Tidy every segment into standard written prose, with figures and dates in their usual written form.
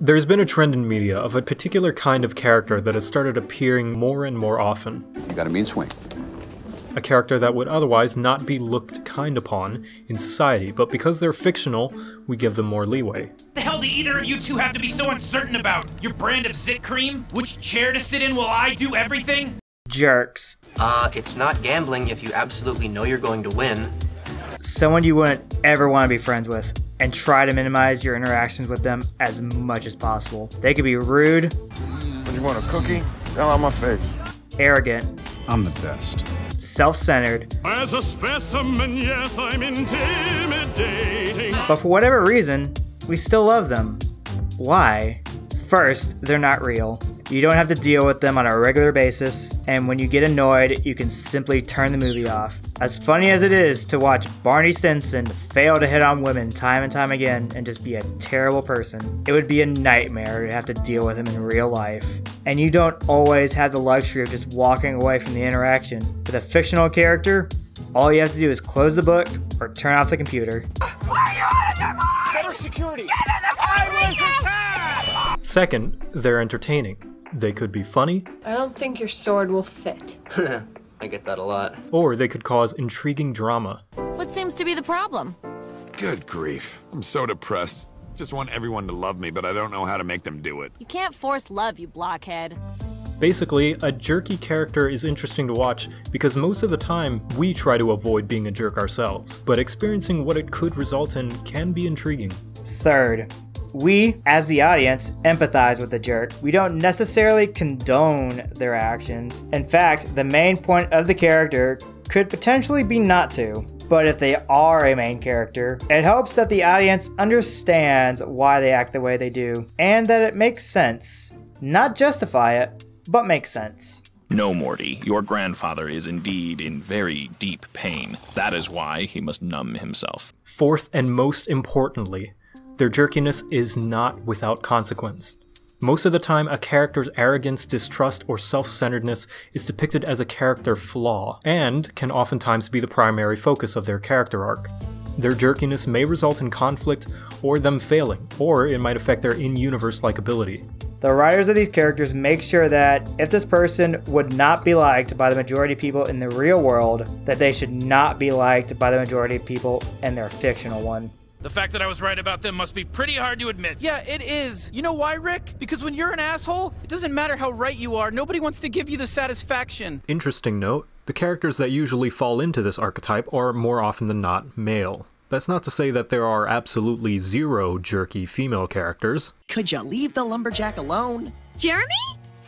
There's been a trend in media of a particular kind of character that has started appearing more and more often. You got a mean swing. A character that would otherwise not be looked kind upon in society, but because they're fictional, we give them more leeway. What the hell do either of you two have to be so uncertain about? Your brand of zit cream? Which chair to sit in while I do everything? Jerks. It's not gambling if you absolutely know you're going to win. Someone you wouldn't ever want to be friends with, and try to minimize your interactions with them as much as possible. They could be rude. What, you want a cookie? Hell on my face. Arrogant. I'm the best. Self-centered. As a specimen, yes, I'm intimidating. But for whatever reason, we still love them. Why? First, they're not real. You don't have to deal with them on a regular basis, and when you get annoyed, you can simply turn the movie off. As funny as it is to watch Barney Stinson fail to hit on women time and time again and just be a terrible person, it would be a nightmare to have to deal with him in real life. And you don't always have the luxury of just walking away from the interaction. With a fictional character, all you have to do is close the book or turn off the computer. Why are you out of your mind? Better security! Get in the I was attacked! Second, they're entertaining. They could be funny. I don't think your sword will fit. I get that a lot. Or they could cause intriguing drama. What seems to be the problem? Good grief. I'm so depressed. Just want everyone to love me, but I don't know how to make them do it. You can't force love, you blockhead. Basically, a jerky character is interesting to watch because most of the time, we try to avoid being a jerk ourselves, but experiencing what it could result in can be intriguing. Third, we, as the audience, empathize with the jerk. We don't necessarily condone their actions. In fact, the main point of the character could potentially be not to. But if they are a main character, it helps that the audience understands why they act the way they do, and that it makes sense. Not justify it, but makes sense. No, Morty, your grandfather is indeed in very deep pain. That is why he must numb himself. Fourth, and most importantly, their jerkiness is not without consequence. Most of the time, a character's arrogance, distrust, or self-centeredness is depicted as a character flaw, and can oftentimes be the primary focus of their character arc. Their jerkiness may result in conflict, or them failing, or it might affect their in-universe likability. The writers of these characters make sure that if this person would not be liked by the majority of people in the real world, that they should not be liked by the majority of people in their fictional one. The fact that I was right about them must be pretty hard to admit. Yeah, it is. You know why, Rick? Because when you're an asshole, it doesn't matter how right you are. Nobody wants to give you the satisfaction. Interesting note, the characters that usually fall into this archetype are more often than not male. That's not to say that there are absolutely zero jerky female characters. Could you leave the lumberjack alone? Jeremy?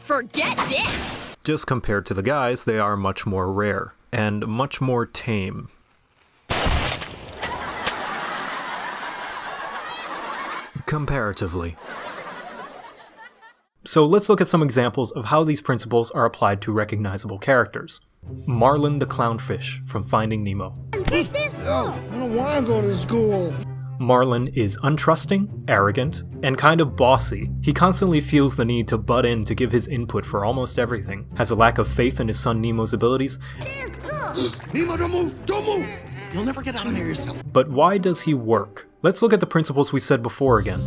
Forget this! Just compared to the guys, they are much more rare and much more tame. Comparatively. So let's look at some examples of how these principles are applied to recognizable characters. Marlin the clownfish from Finding Nemo. I don't want to go to school. Marlin is untrusting, arrogant, and kind of bossy. He constantly feels the need to butt in to give his input for almost everything, has a lack of faith in his son Nemo's abilities. Nemo, don't move! Don't move! You'll never get out of there yourself. But why does he work? Let's look at the principles we said before again.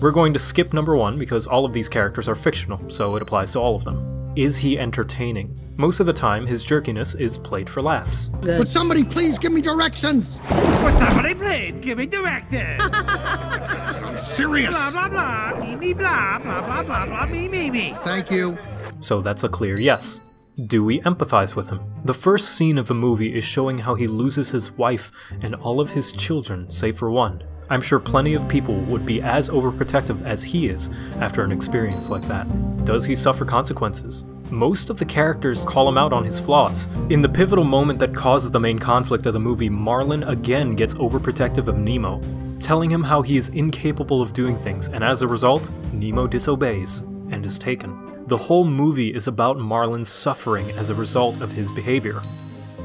We're going to skip number one because all of these characters are fictional, so it applies to all of them. Is he entertaining? Most of the time, his jerkiness is played for laughs. Good. Would somebody please give me directions? Would somebody please give me directions? I'm serious. Blah, blah, blah, me, me, blah, blah, blah, blah, blah, me, me, me. Thank you. So that's a clear yes. Do we empathize with him? The first scene of the movie is showing how he loses his wife and all of his children, save for one. I'm sure plenty of people would be as overprotective as he is after an experience like that. Does he suffer consequences? Most of the characters call him out on his flaws. In the pivotal moment that causes the main conflict of the movie, Marlin again gets overprotective of Nemo, telling him how he is incapable of doing things, and as a result, Nemo disobeys and is taken. The whole movie is about Marlin suffering as a result of his behavior.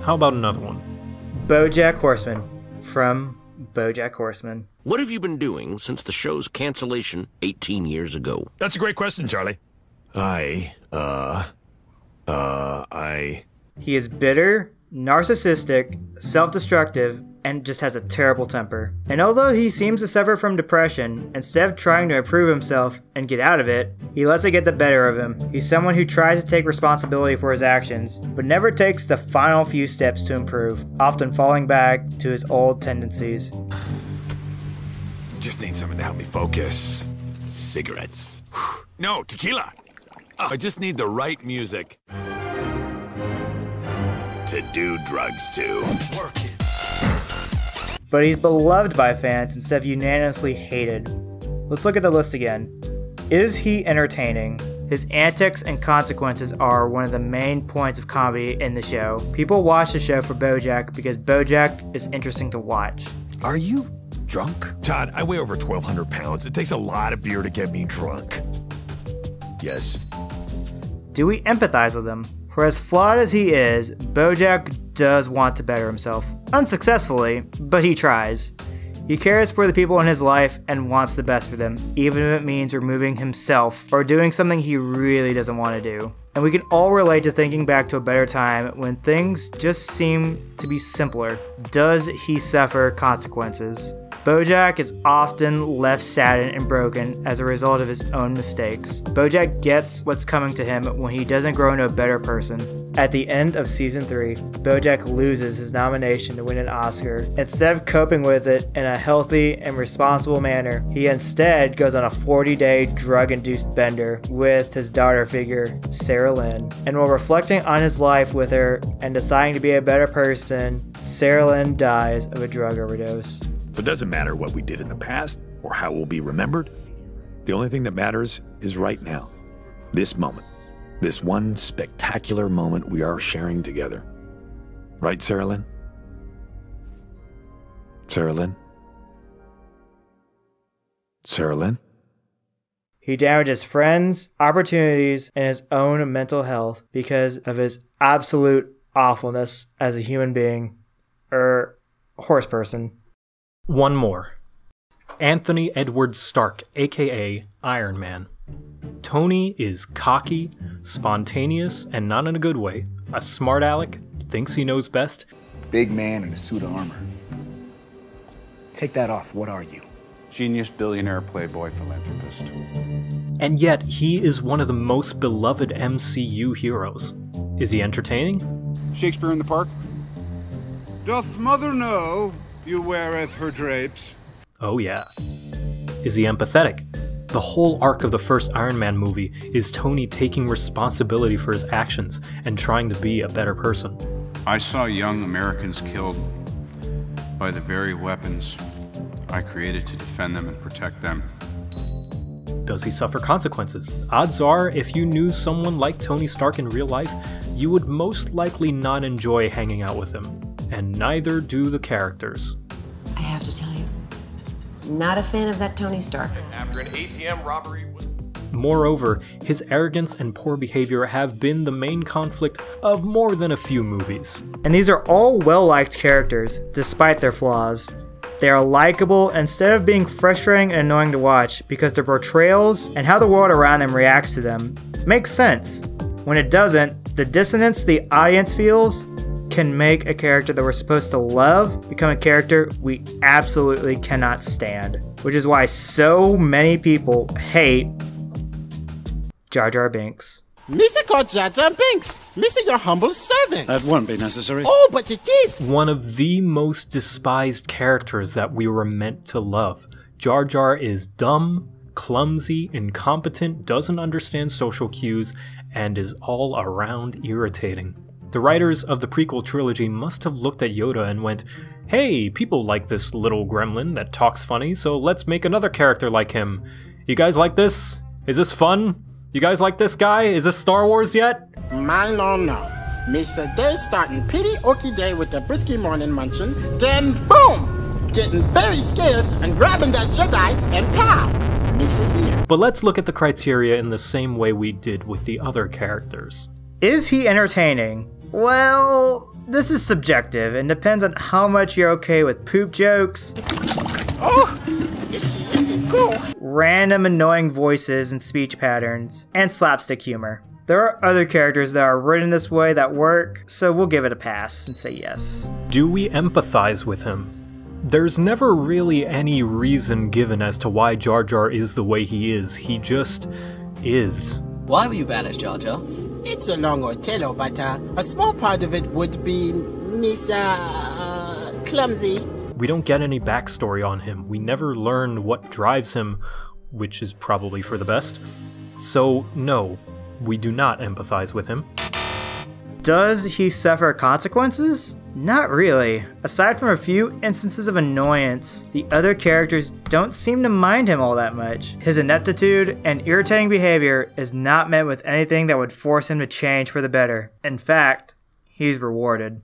How about another one? BoJack Horseman from BoJack Horseman. What have you been doing since the show's cancellation 18 years ago? That's a great question, Charlie. I... He is bitter, narcissistic, self-destructive, and just has a terrible temper. And although he seems to suffer from depression, instead of trying to improve himself and get out of it, he lets it get the better of him. He's someone who tries to take responsibility for his actions, but never takes the final few steps to improve, often falling back to his old tendencies. Just need someone to help me focus. Cigarettes. No, tequila. I just need the right music. To do drugs to. Work it. But he's beloved by fans instead of unanimously hated. Let's look at the list again. Is he entertaining? His antics and consequences are one of the main points of comedy in the show. People watch the show for BoJack because BoJack is interesting to watch. Are you drunk? Todd, I weigh over 1,200 pounds. It takes a lot of beer to get me drunk. Yes. Do we empathize with him? For as flawed as he is, BoJack does want to better himself. Unsuccessfully, but he tries. He cares for the people in his life and wants the best for them, even if it means removing himself or doing something he really doesn't want to do. And we can all relate to thinking back to a better time when things just seem to be simpler. Does he suffer consequences? BoJack is often left saddened and broken as a result of his own mistakes. BoJack gets what's coming to him when he doesn't grow into a better person. At the end of season 3, BoJack loses his nomination to win an Oscar. Instead of coping with it in a healthy and responsible manner, he instead goes on a 40-day drug-induced bender with his daughter figure, Sarah Lynn. And while reflecting on his life with her and deciding to be a better person, Sarah Lynn dies of a drug overdose. So it doesn't matter what we did in the past or how we'll be remembered. The only thing that matters is right now, this moment, this one spectacular moment we are sharing together. Right, Sarah Lynn? Sarah Lynn? Sarah Lynn? He damages friends, opportunities, and his own mental health because of his absolute awfulness as a human being, horse person. One more. Anthony Edward Stark, aka Iron Man. Tony is cocky, spontaneous, and not in a good way. A smart aleck, thinks he knows best. Big man in a suit of armor. Take that off, what are you? Genius, billionaire, playboy, philanthropist. And yet, he is one of the most beloved MCU heroes. Is he entertaining? Shakespeare in the Park? Doth mother know? You weareth her drapes. Oh yeah. Is he empathetic? The whole arc of the first Iron Man movie is Tony taking responsibility for his actions and trying to be a better person. I saw young Americans killed by the very weapons I created to defend them and protect them. Does he suffer consequences? Odds are, if you knew someone like Tony Stark in real life, you would most likely not enjoy hanging out with him. And neither do the characters. I have to tell you, not a fan of that Tony Stark. After an ATM robbery... Moreover, his arrogance and poor behavior have been the main conflict of more than a few movies. And these are all well-liked characters, despite their flaws. They are likable instead of being frustrating and annoying to watch because their portrayals and how the world around them reacts to them makes sense. When it doesn't, the dissonance the audience feels can make a character that we're supposed to love become a character we absolutely cannot stand. Which is why so many people hate Jar Jar Binks. Missy called Jar Jar Binks. Missy, your humble servant. That won't be necessary. Oh, but it is. One of the most despised characters that we were meant to love. Jar Jar is dumb, clumsy, incompetent, doesn't understand social cues, and is all around irritating. The writers of the prequel trilogy must have looked at Yoda and went, "Hey, people like this little gremlin that talks funny, so let's make another character like him. You guys like this? Is this fun? You guys like this guy? Is this Star Wars yet?" My lord, no. Misa day starting pity okie day with the brisky morning munchin, then boom! Getting very scared and grabbing that Jedi and pow! Misa here. But let's look at the criteria in the same way we did with the other characters. Is he entertaining? Well, this is subjective and depends on how much you're okay with poop jokes, random annoying voices and speech patterns, and slapstick humor. There are other characters that are written this way that work, so we'll give it a pass and say yes. Do we empathize with him? There's never really any reason given as to why Jar Jar is the way he is. He just is. Why were you banished, Jar Jar? It's a long tale, but a small part of it would be Miss Clumsy. We don't get any backstory on him. We never learn what drives him, which is probably for the best. So no, we do not empathize with him. Does he suffer consequences? Not really. Aside from a few instances of annoyance, the other characters don't seem to mind him all that much. His ineptitude and irritating behavior is not met with anything that would force him to change for the better. In fact, he's rewarded.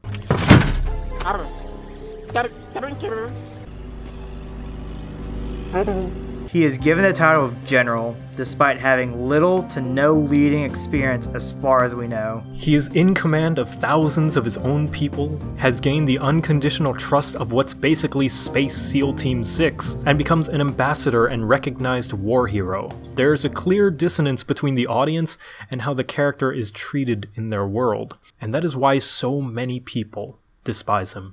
He is given the title of General, despite having little to no leading experience as far as we know. He is in command of thousands of his own people, has gained the unconditional trust of what's basically Space SEAL Team 6, and becomes an ambassador and recognized war hero. There's a clear dissonance between the audience and how the character is treated in their world, and that is why so many people despise him.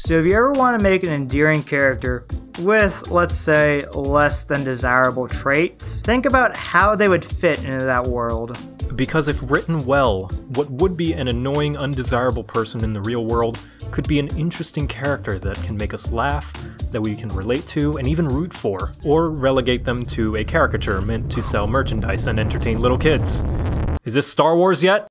So if you ever want to make an endearing character with, let's say, less than desirable traits, think about how they would fit into that world. Because if written well, what would be an annoying, undesirable person in the real world could be an interesting character that can make us laugh, that we can relate to, and even root for, or relegate them to a caricature meant to sell merchandise and entertain little kids. Is this Star Wars yet?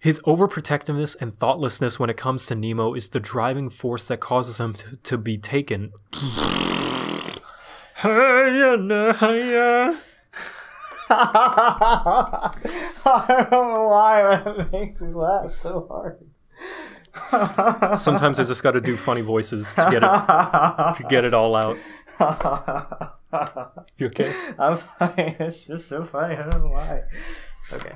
His overprotectiveness and thoughtlessness when it comes to Nemo is the driving force that causes him to be taken. I don't know why, but it makes me laugh so hard. Sometimes I just got to do funny voices to get it all out. You okay? I'm fine. It's just so funny. I don't know why. Okay.